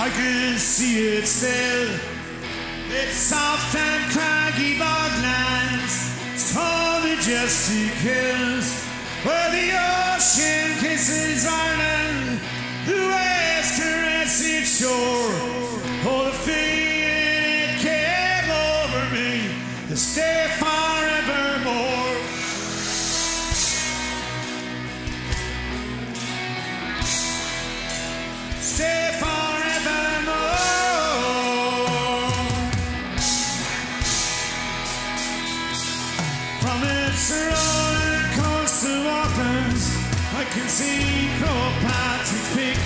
I can see it still. It's soft and craggy boglands, solid majestic hills, where the ocean kisses Ireland, the waves caress its shore. Oh, the feeling it came over me to stay forevermore. Stay forevermore. Rolling coastal waters, I can see St. Patrick's Peak,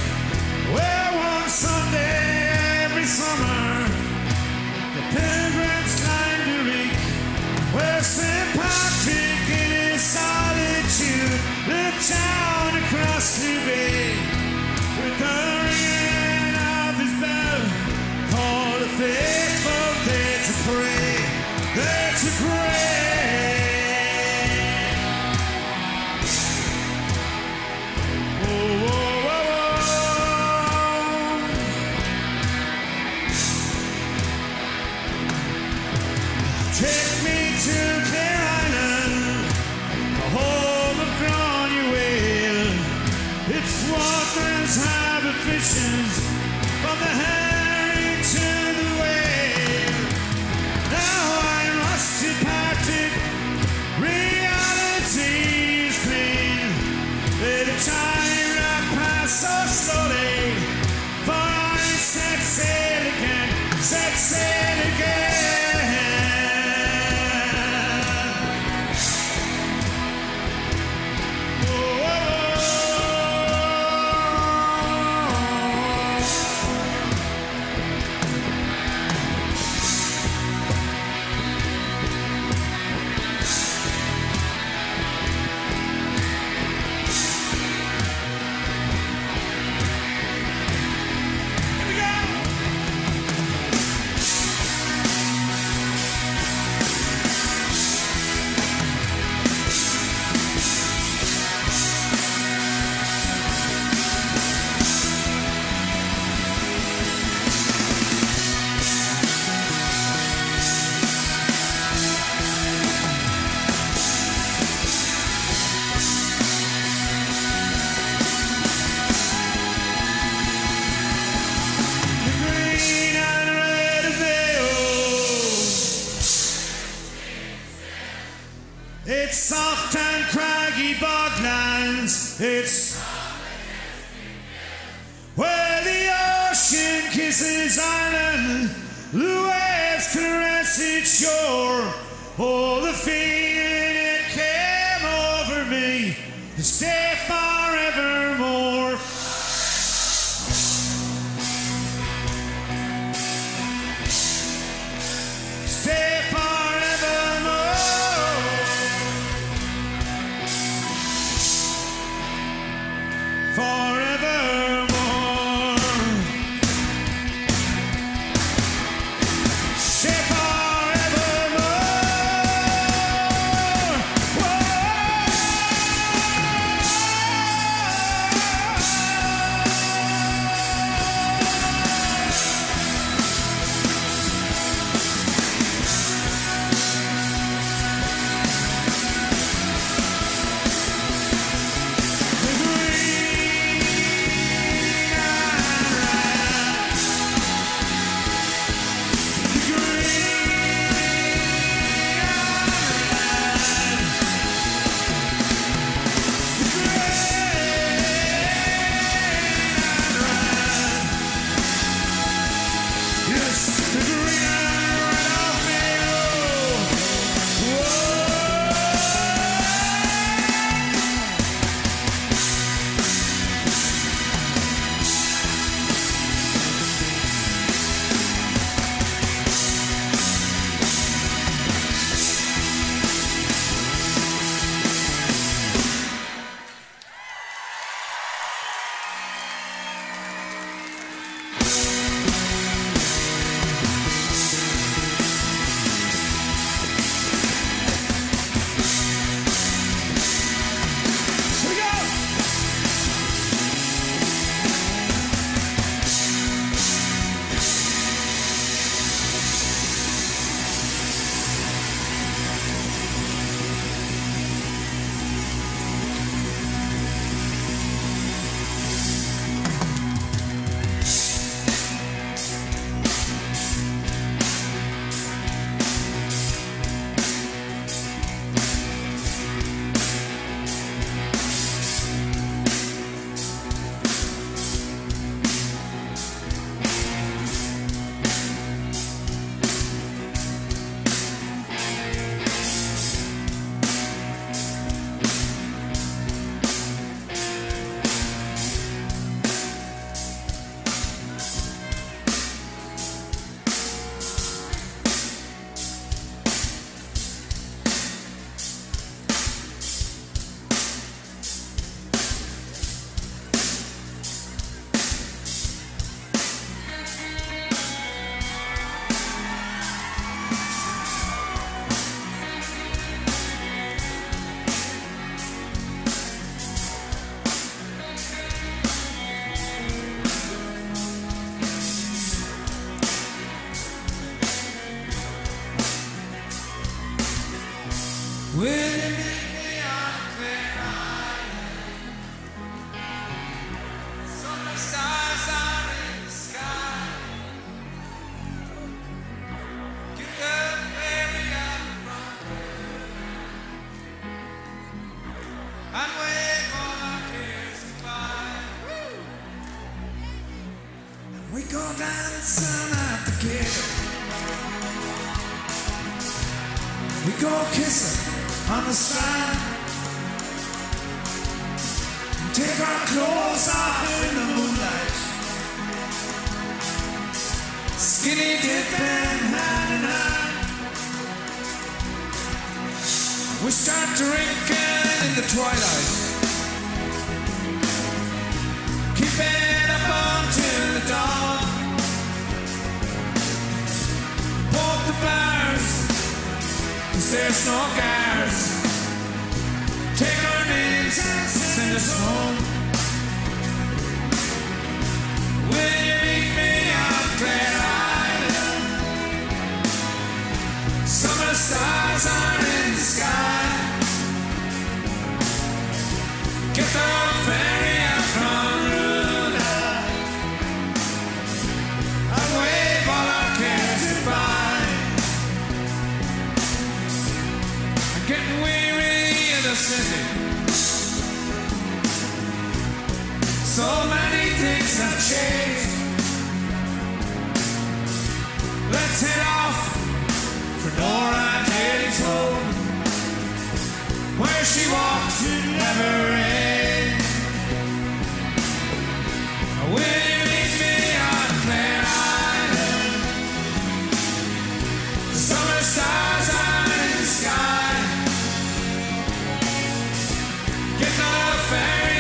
where one Sunday every summer the pilgrims climb the reek, where St. Patrick in his solitude looked down across the bay with the ringing of his bell. All the faithful there to pray, there to pray. Take me to Clear Island, a home of Grony Whale. Its waters have fishes from the herring to the whale. Now I'm rusty parted, reality is clean. Let the time pass so slowly, for I set sail again, set sail again. It's soft and craggy boglands, it's where the ocean kisses Ireland, the waves caress its shore. Oh, the feeling it came over me to stay forevermore. Stay forevermore. and wave all our cares goodbye. And we go dancing at the gate. We go kissing on the sand. Take our clothes off in the moonlight, skinny dipping hand in hand. We start drinking in the twilight, keep it up until the dawn. Poke the flowers, 'cause there's no cars. Take our names and send us home. Will you meet me on Clare Island? Summer stars are in the sky. Get the ferry out from Runa and wave all our cares goodbye. I'm getting weary of the city. So many things have changed. Let's head off for Nora Daly's home, where she walks in never rain. Will you meet me on Clare Island? The summer stars are in the sky. Get the ferry.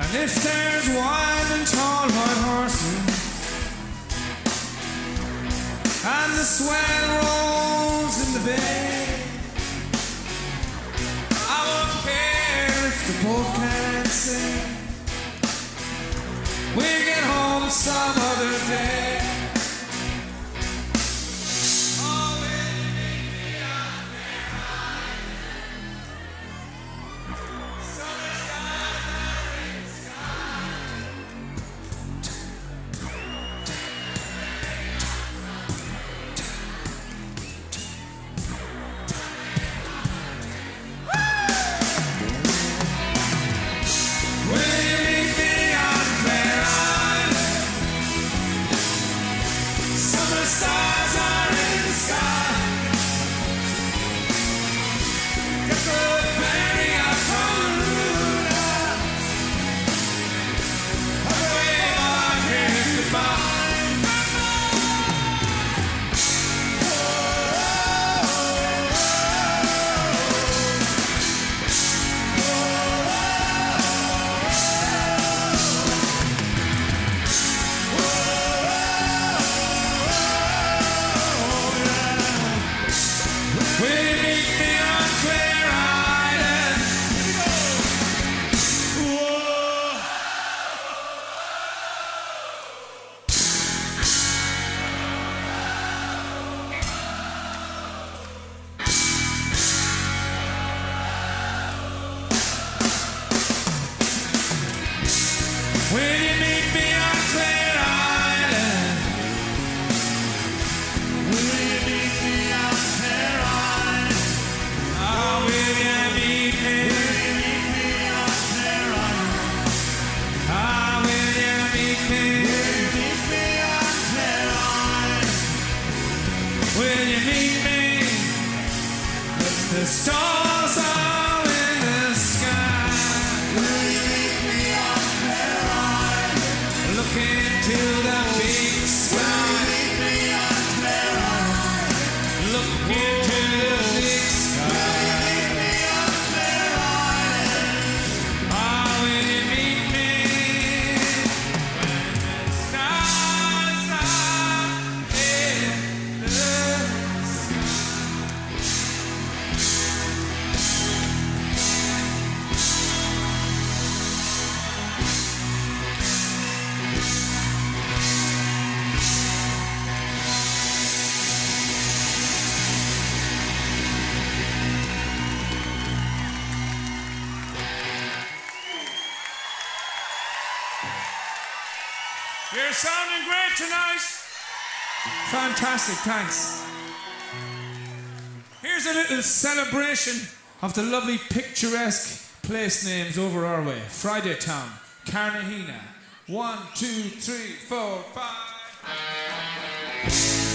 And if there's wild and tall white horses, and the swell rolls in the bay, I won't care if the boat can't sing. We'll get home some other day. Oh, will you meet me on Clare Island? Summer stars are in the sky. Will you meet me on Clare Island? You're sounding great tonight. Fantastic, thanks. Here's a little celebration of the lovely picturesque place names over our way. Friday Town, Carnahina. 1, 2, 3, 4, 5.